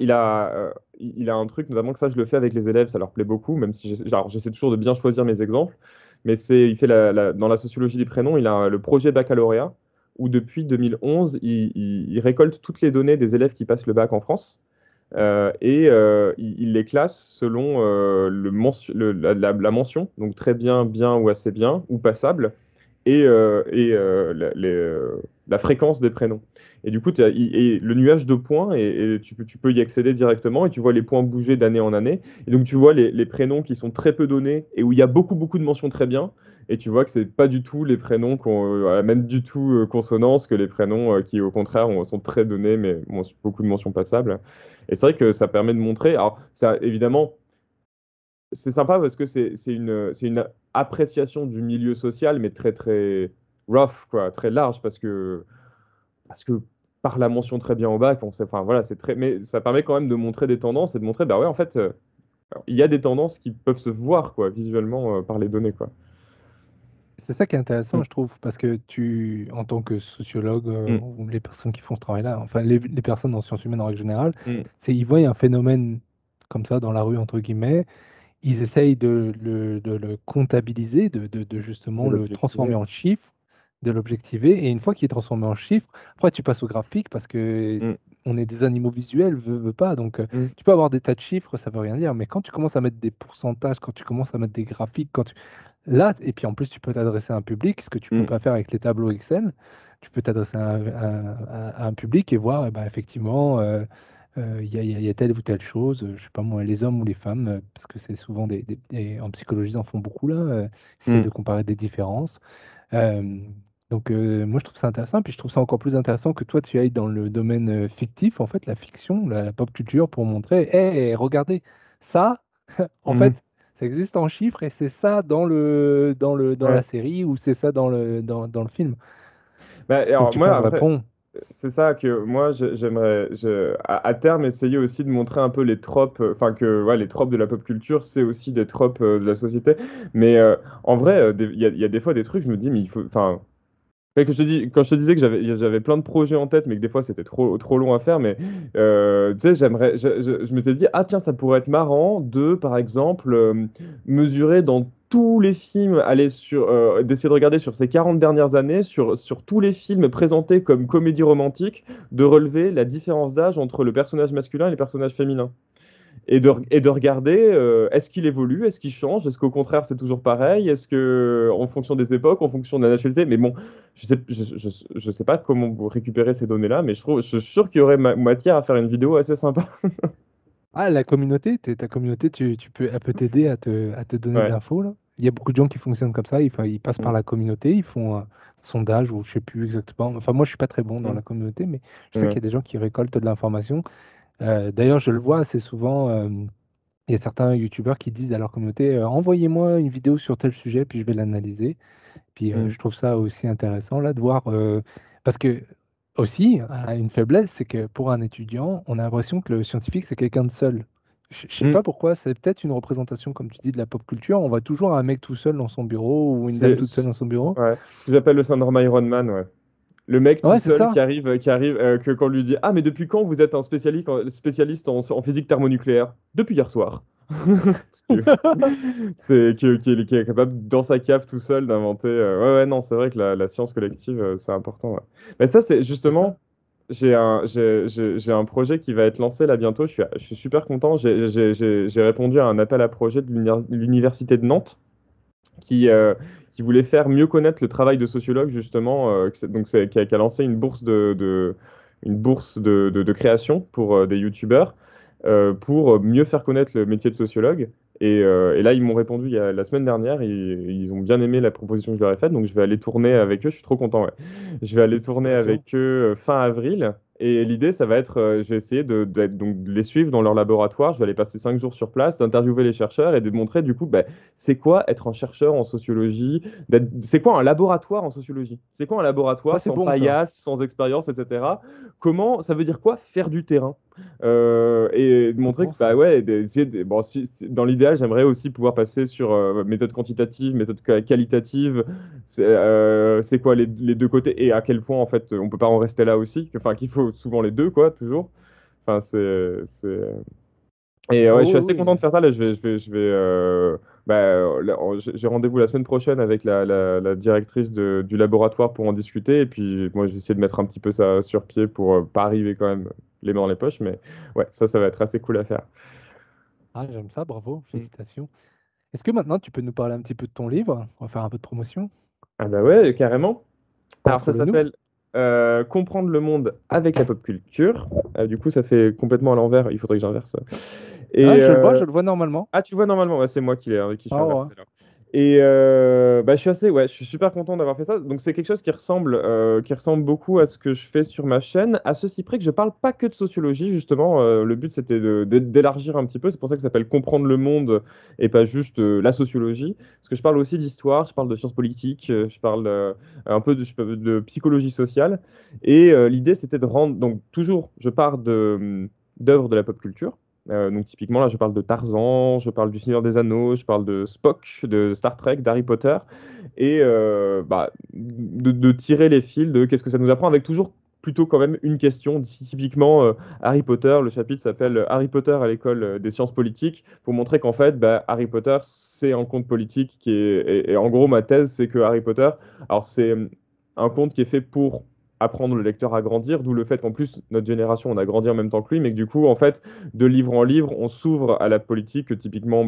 un truc, notamment que ça, je le fais avec les élèves, ça leur plaît beaucoup, même si j'essaie toujours de bien choisir mes exemples. Mais il fait dans la sociologie des prénoms, il a le projet baccalauréat, où depuis 2011, il récolte toutes les données des élèves qui passent le bac en France. Il les classe selon la mention, donc très bien, bien ou assez bien, ou passable, et la fréquence des prénoms. Et du coup, le nuage de points, et tu peux y accéder directement, et tu vois les points bouger d'année en année. Et donc, tu vois les prénoms qui sont très peu donnés, et où il y a beaucoup, beaucoup de mentions très bien, et tu vois que c'est pas du tout les prénoms qui ont même du tout consonance que les prénoms qui, au contraire, sont très donnés, mais beaucoup de mentions passables. Et c'est vrai que ça permet de montrer... Alors, ça, évidemment, c'est sympa parce que c'est une appréciation du milieu social, mais très, très rough, quoi, très large, parce que par la mention très bien au bac, on sait, enfin, voilà, c'est très... Mais ça permet quand même de montrer des tendances et de montrer, bah ouais, en fait, il y a des tendances qui peuvent se voir, quoi, visuellement, par les données, quoi. C'est ça qui est intéressant, je trouve, parce que en tant que sociologue, ou les personnes qui font ce travail-là, enfin les personnes en sciences humaines en règle générale, ils voient un phénomène comme ça dans la rue, entre guillemets, ils essayent de le comptabiliser, de justement le transformer en chiffres, de l'objectiver, et une fois qu'il est transformé en chiffres, après tu passes au graphique, parce que on est des animaux visuels, veut pas, donc tu peux avoir des tas de chiffres, ça veut rien dire, mais quand tu commences à mettre des pourcentages, quand tu commences à mettre des graphiques, Là, et puis en plus, tu peux t'adresser à un public, ce que tu ne peux pas faire avec les tableaux Excel. Tu peux t'adresser à un public et voir, eh ben, effectivement, il y a telle ou telle chose, je ne sais pas moi, les hommes ou les femmes, parce que c'est souvent en psychologie, ils en font beaucoup là, c'est de comparer des différences. Donc, moi, je trouve ça intéressant, puis je trouve ça encore plus intéressant que toi, tu ailles dans le domaine fictif, en fait, la fiction, la pop culture, pour montrer, hey, regardez, ça, en fait, ça existe en chiffres et c'est ça dans la série ou c'est ça dans le film. Bah, alors, c'est ça que moi j'aimerais à terme essayer aussi de montrer un peu les tropes, enfin que les tropes de la pop culture, c'est aussi des tropes de la société. Mais en vrai, il y a des fois des trucs, je me dis mais il faut, enfin. Quand je te disais que j'avais plein de projets en tête, mais que des fois c'était trop long à faire, mais tu sais, je m'étais dit, ah tiens, ça pourrait être marrant de, par exemple, mesurer dans tous les films, d'essayer de regarder sur ces 40 dernières années, sur tous les films présentés comme comédie romantique, de relever la différence d'âge entre le personnage masculin et les personnages féminins. Et de regarder, est-ce qu'il évolue, est-ce qu'il change, est-ce qu'au contraire c'est toujours pareil, est-ce que en fonction des époques, en fonction de la nationalité, mais bon, je sais pas comment récupérer ces données-là, mais je suis sûr qu'il y aurait matière à faire une vidéo assez sympa. Ah, la communauté, ta communauté, elle peut t'aider à te donner de l'info, là. Il y a beaucoup de gens qui fonctionnent comme ça, ils passent par la communauté, ils font un sondage ou je sais plus exactement, enfin moi je suis pas très bon dans la communauté, mais je sais qu'il y a des gens qui récoltent de l'information. D'ailleurs, je le vois assez souvent, il y a certains youtubeurs qui disent à leur communauté « Envoyez-moi une vidéo sur tel sujet, puis je vais l'analyser. » Puis je trouve ça aussi intéressant là, de voir, parce que aussi, une faiblesse, c'est que pour un étudiant, on a l'impression que le scientifique, c'est quelqu'un de seul. Je ne sais pas pourquoi, c'est peut-être une représentation, comme tu dis, de la pop culture. On voit toujours un mec tout seul dans son bureau ou une dame toute seule dans son bureau. Ouais. Ce que j'appelle le syndrome Iron Man, ouais. Le mec tout seul qui arrive, que quand on lui dit « Ah, mais depuis quand vous êtes un spécialiste en physique thermonucléaire ?»« Depuis hier soir. » C'est qui est capable, dans sa cave tout seul, d'inventer... non, c'est vrai que la science collective, c'est important. Ouais. Mais ça, c'est justement... J'ai un projet qui va être lancé là bientôt. Je suis super content. J'ai répondu à un appel à projet de l'Université de Nantes qui voulait faire mieux connaître le travail de sociologue, justement, qui a lancé une bourse de création pour des youtubeurs, pour mieux faire connaître le métier de sociologue. Et là, ils m'ont répondu la semaine dernière, ils ont bien aimé la proposition que je leur ai faite, donc je vais aller tourner avec eux, je suis trop content. Ouais. Je vais aller tourner avec eux fin avril, Et l'idée, ça va être, je vais essayer de les suivre dans leur laboratoire, je vais aller passer 5 jours sur place, d'interviewer les chercheurs et de montrer du coup, c'est quoi être un chercheur en sociologie, c'est quoi un laboratoire en sociologie, c'est quoi un laboratoire sans paillasse, sans expérience, etc. Comment, ça veut dire quoi faire du terrain, et de montrer que, dans l'idéal, j'aimerais aussi pouvoir passer sur méthode quantitative, méthode qualitative, c'est quoi les deux côtés et à quel point en fait on peut pas en rester là aussi, enfin qu'il faut souvent les deux quoi toujours. Enfin c'est... Et je suis assez content de faire ça là. J'ai rendez-vous la semaine prochaine avec la directrice du laboratoire pour en discuter. Et puis moi, je vais essayer de mettre un petit peu ça sur pied pour pas arriver quand même les mains dans les poches. Mais ouais, ça va être assez cool à faire. Ah, j'aime ça, bravo, félicitations. Est-ce que maintenant, tu peux nous parler un petit peu de ton livre? On va faire un peu de promotion. Ah bah ouais, carrément. Alors ça s'appelle Comprendre le monde avec la pop culture. Du coup, ça fait complètement à l'envers. Il faudrait que j'inverse. Et je le vois normalement. Ah, tu le vois normalement. Ouais, c'est moi qui suis inversé là. Et je suis super content d'avoir fait ça. Donc c'est quelque chose qui ressemble beaucoup à ce que je fais sur ma chaîne, à ceci près que je parle pas que de sociologie justement. Le but c'était d'élargir un petit peu. C'est pour ça que ça s'appelle Comprendre le monde et pas juste la sociologie. Parce que je parle aussi d'histoire, je parle de sciences politiques, je parle un peu de psychologie sociale. Et l'idée c'était de rendre donc toujours je pars d'œuvres de la pop culture. Donc typiquement là je parle de Tarzan, je parle du Seigneur des Anneaux, je parle de Spock, de Star Trek, d'Harry Potter et de tirer les fils de qu'est-ce que ça nous apprend avec toujours plutôt quand même une question, typiquement Harry Potter, le chapitre s'appelle Harry Potter à l'école des sciences politiques pour montrer qu'en fait Harry Potter c'est un conte politique qui est, et en gros ma thèse c'est que Harry Potter, alors c'est un conte qui est fait pour apprendre le lecteur à grandir, d'où le fait qu'en plus, notre génération, on a grandi en même temps que lui, mais que du coup, en fait, de livre en livre, on s'ouvre à la politique, typiquement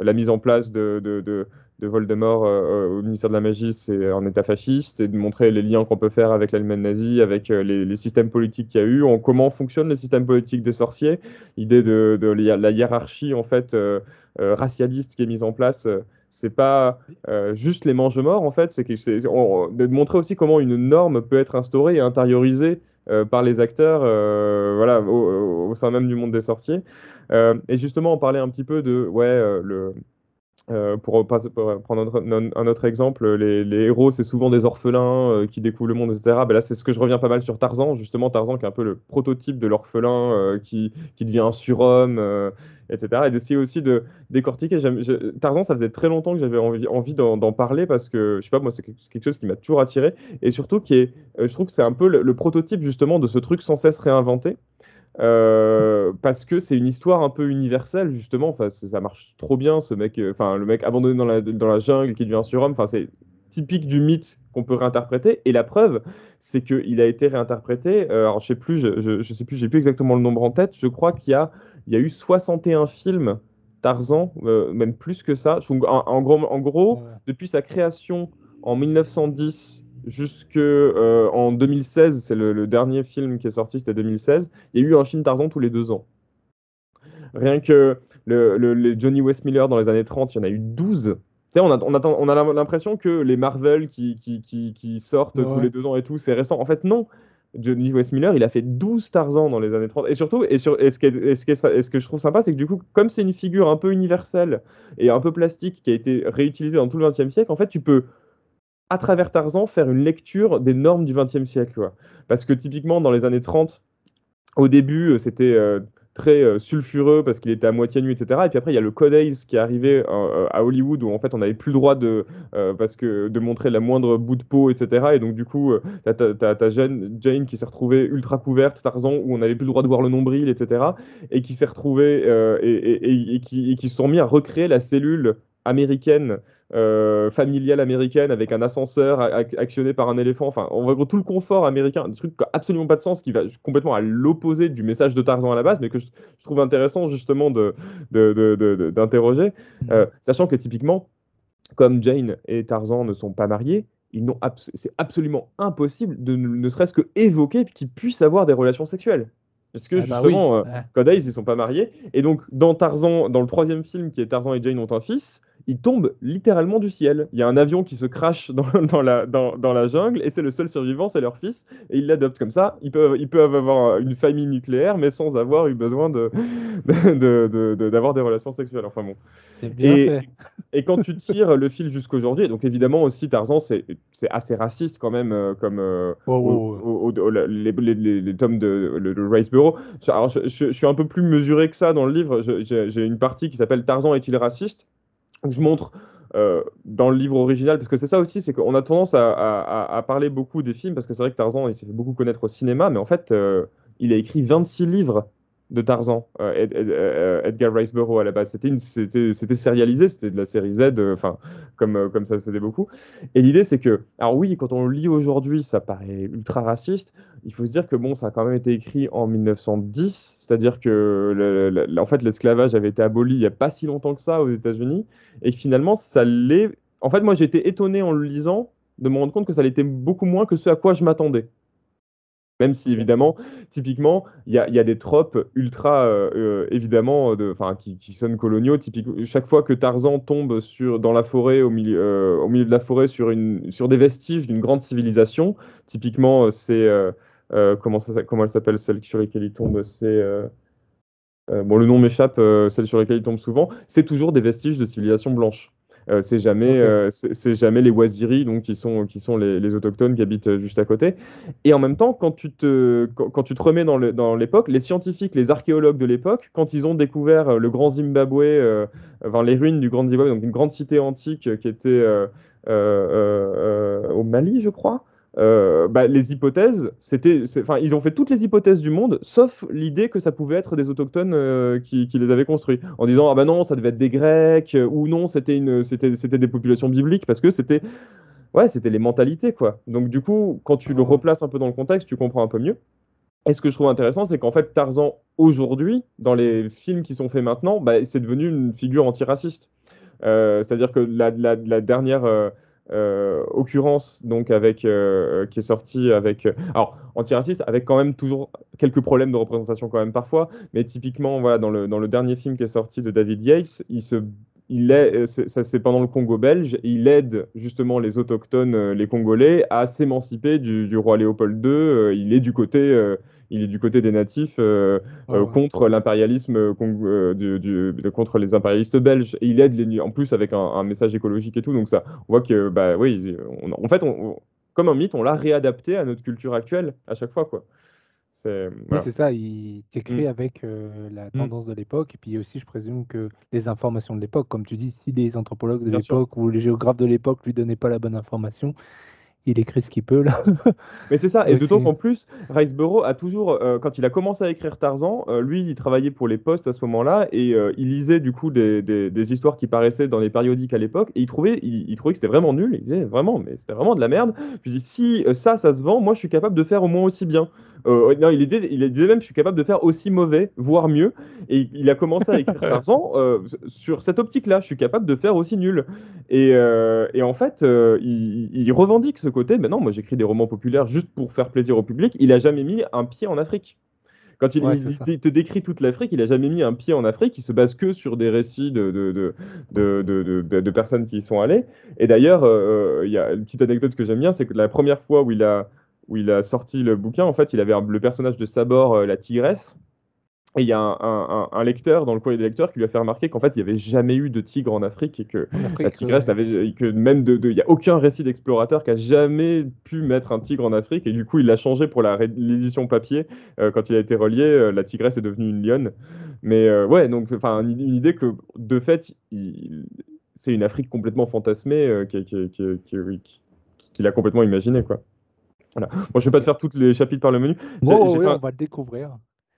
la mise en place de Voldemort au ministère de la Magie, c'est un état fasciste, et de montrer les liens qu'on peut faire avec l'Allemagne nazie, avec les systèmes politiques qu'il y a eu, comment fonctionne le système politique des sorciers, l'idée de la hiérarchie, en fait, racialiste qui est mise en place, c'est pas juste les mange-morts en fait, de montrer aussi comment une norme peut être instaurée et intériorisée par les acteurs au sein même du monde des sorciers. Et justement, on parlait un petit peu de... pour prendre un autre exemple, les héros, c'est souvent des orphelins qui découvrent le monde, etc. Là, c'est ce que je reviens pas mal sur Tarzan, justement. Tarzan qui est un peu le prototype de l'orphelin qui devient un surhomme... etc. Et d'essayer aussi de décortiquer. Tarzan, ça faisait très longtemps que j'avais envie d'en parler parce que, je sais pas, moi, c'est quelque chose qui m'a toujours attiré. Et surtout, je trouve que c'est un peu le prototype, justement, de ce truc sans cesse réinventé. Parce que c'est une histoire un peu universelle, justement. Enfin, ça marche trop bien, ce mec. Enfin, le mec abandonné dans la jungle qui devient un surhomme. Enfin, c'est typique du mythe qu'on peut réinterpréter. Et la preuve, c'est qu'il a été réinterprété. Alors, je sais plus, j'ai plus exactement le nombre en tête. Je crois qu'il y a... Il y a eu 61 films Tarzan, même plus que ça. En gros, depuis sa création en 1910 jusqu'en 2016, c'est le dernier film qui est sorti, c'était 2016, il y a eu un film Tarzan tous les 2 ans. Rien que les Johnny Westmiller dans les années 30, il y en a eu 12. On a l'impression que les Marvel qui sortent tous les 2 ans et tout, c'est récent. En fait, non. Johnny Westmiller, il a fait 12 Tarzan dans les années 30. Et surtout, ce que je trouve sympa, c'est que du coup, comme c'est une figure un peu universelle et un peu plastique qui a été réutilisée dans tout le XXe siècle, en fait, tu peux, à travers Tarzan, faire une lecture des normes du XXe siècle. Quoi. Parce que typiquement, dans les années 30, au début, c'était... très sulfureux parce qu'il était à moitié nu, etc. Et puis après, il y a le Code Ace qui est arrivé à Hollywood où en fait on n'avait plus le droit de montrer la moindre bout de peau, etc. Et donc du coup, t'as Jane qui s'est retrouvée ultra couverte, Tarzan où on n'avait plus le droit de voir le nombril, etc. Et qui s'est retrouvée et qui se sont mis à recréer la cellule américaine, familiale américaine, avec un ascenseur actionné par un éléphant, enfin, on voit tout le confort américain, des trucs qui n'ont absolument pas de sens, qui va complètement à l'opposé du message de Tarzan à la base, mais que je trouve intéressant justement d'interroger, sachant que typiquement, comme Jane et Tarzan ne sont pas mariés, c'est absolument impossible de ne serait-ce que évoquer qu'ils puissent avoir des relations sexuelles. Parce que justement, Code Ace, ils ne sont pas mariés. Et donc, dans Tarzan, dans le 3e film, qui est Tarzan et Jane ont un fils, il tombe littéralement du ciel. Il y a un avion qui se crache dans la jungle, et c'est le seul survivant, c'est leur fils, et ils l'adoptent. Comme ça, ils peuvent avoir une famille nucléaire, mais sans avoir eu besoin d'avoir des relations sexuelles. Enfin bon. Et quand tu tires le fil jusqu'aujourd'hui, donc évidemment aussi Tarzan, c'est assez raciste quand même, comme les tomes de Rice Burroughs. Alors je suis un peu plus mesuré que ça dans le livre. J'ai une partie qui s'appelle Tarzan est-il raciste, où je montre dans le livre original, parce que c'est ça aussi, c'est qu'on a tendance à parler beaucoup des films, parce que c'est vrai que Tarzan, il s'est fait beaucoup connaître au cinéma, mais en fait, il a écrit 26 livres de Tarzan, Edgar Rice Burroughs à la base. C'était sérialisé, c'était de la série Z, comme ça se faisait beaucoup. Et l'idée, c'est que, alors oui, quand on le lit aujourd'hui, ça paraît ultra raciste. Il faut se dire que bon, ça a quand même été écrit en 1910, c'est-à-dire que en fait, l'esclavage avait été aboli il n'y a pas si longtemps que ça aux États-Unis, et finalement, ça l'est. En fait, moi, j'ai été étonné en le lisant de me rendre compte que ça l'était beaucoup moins que ce à quoi je m'attendais. Même si, évidemment, typiquement, il y a des tropes ultra, évidemment, qui sonnent coloniaux. Chaque fois que Tarzan tombe dans la forêt, au milieu de la forêt, sur des vestiges d'une grande civilisation, typiquement, c'est... comment elle s'appelle, celle sur laquelle il tombe, c'est... bon, le nom m'échappe, celle sur laquelle il tombe souvent. C'est toujours des vestiges de civilisation blanche. C'est jamais les Waziri, donc qui sont les autochtones qui habitent juste à côté. Et en même temps, quand tu te remets dans l'époque, les scientifiques, les archéologues de l'époque, quand ils ont découvert le grand Zimbabwe, enfin les ruines du grand Zimbabwe, donc une grande cité antique qui était au Mali, je crois. Les hypothèses, ils ont fait toutes les hypothèses du monde, sauf l'idée que ça pouvait être des autochtones qui les avaient construits, en disant ah ben non, ça devait être des Grecs, ou non, c'était des populations bibliques, parce que c'était les mentalités, quoi. Donc du coup, quand tu le replaces un peu dans le contexte, tu comprends un peu mieux. Et ce que je trouve intéressant, c'est qu'en fait Tarzan aujourd'hui, dans les films qui sont faits maintenant, c'est devenu une figure antiraciste. C'est-à-dire que la dernière occurrence, donc avec qui est sortie avec alors antiraciste, avec quand même toujours quelques problèmes de représentation quand même parfois, mais typiquement voilà, dans le dernier film qui est sorti de David Yates, c'est pendant le Congo belge, il aide justement les autochtones, les Congolais, à s'émanciper du roi Léopold II. Il est du côté des natifs contre l'impérialisme, contre les impérialistes belges. Et il aide en plus avec un message écologique et tout. Donc ça, on voit que en fait, comme un mythe, on l'a réadapté à notre culture actuelle à chaque fois, quoi. Voilà. Oui, c'est ça. Il s'est créé avec la tendance de l'époque, et puis aussi, je présume que les informations de l'époque, comme tu dis, si les anthropologues de l'époque ou les géographes de l'époque lui donnaient pas la bonne information, il écrit ce qu'il peut, là. Mais c'est ça, et d'autant qu'en plus, Rice Burroughs a toujours, quand il a commencé à écrire Tarzan, lui, il travaillait pour les postes à ce moment-là, et il lisait du coup des histoires qui paraissaient dans les périodiques à l'époque, et il trouvait que c'était vraiment nul, il disait vraiment, mais c'était vraiment de la merde. Puis il dit, si ça se vend, moi je suis capable de faire au moins aussi bien. Non, il disait même, je suis capable de faire aussi mauvais, voire mieux. Et il a commencé à écrire Tarzan sur cette optique-là, je suis capable de faire aussi nul. Et en fait, il revendique ce côté, mais non, moi j'écris des romans populaires juste pour faire plaisir au public. Il n'a jamais mis un pied en Afrique. Quand il te décrit toute l'Afrique, il n'a jamais mis un pied en Afrique, il se base que sur des récits de personnes qui y sont allées. Et d'ailleurs, il y a une petite anecdote que j'aime bien, c'est que la première fois où il a sorti le bouquin, en fait, il avait le personnage de Sabor, la tigresse, et il y a un lecteur dans le courrier des lecteurs qui lui a fait remarquer qu'en fait, il n'y avait jamais eu de tigre en Afrique, et que la tigresse n'avait que même il n'y a aucun récit d'explorateur qui a jamais pu mettre un tigre en Afrique, et du coup, il l'a changé pour l'édition papier. Quand il a été relié, la tigresse est devenue une lionne. Mais donc, une idée que, de fait, c'est une Afrique complètement fantasmée qu'il a complètement imaginée, quoi. Voilà. Bon, je ne vais pas te faire tous les chapitres par le menu. On va le découvrir.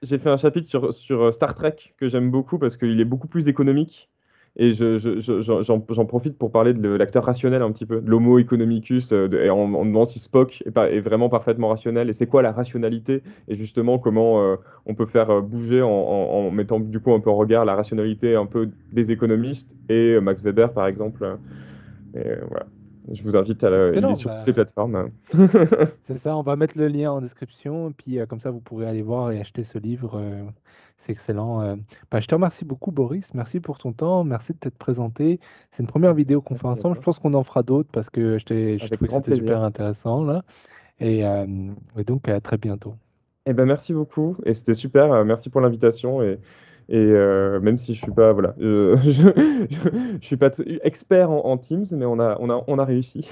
J'ai fait un chapitre sur Star Trek que j'aime beaucoup parce qu'il est beaucoup plus économique. Et j'en profite pour parler de l'acteur rationnel un petit peu, de l'homo economicus, et on demande si Spock est vraiment parfaitement rationnel, et c'est quoi la rationalité, et justement comment on peut faire bouger en mettant du coup un peu en regard la rationalité un peu des économistes et Max Weber par exemple. Et, voilà. Je vous invite à l'écouter sur toutes les plateformes. C'est ça, on va mettre le lien en description, puis comme ça vous pourrez aller voir et acheter ce livre. C'est excellent. Je te remercie beaucoup, Boris. Merci pour ton temps. Merci de t'être présenté. C'est une première vidéo qu'on fait ensemble. Je pense qu'on en fera d'autres parce que je trouve que c'était super intéressant. Là. Et donc, à très bientôt. Eh ben, merci beaucoup. Et c'était super. Merci pour l'invitation. Et même si je suis pas je suis pas expert en Teams, mais on a réussi.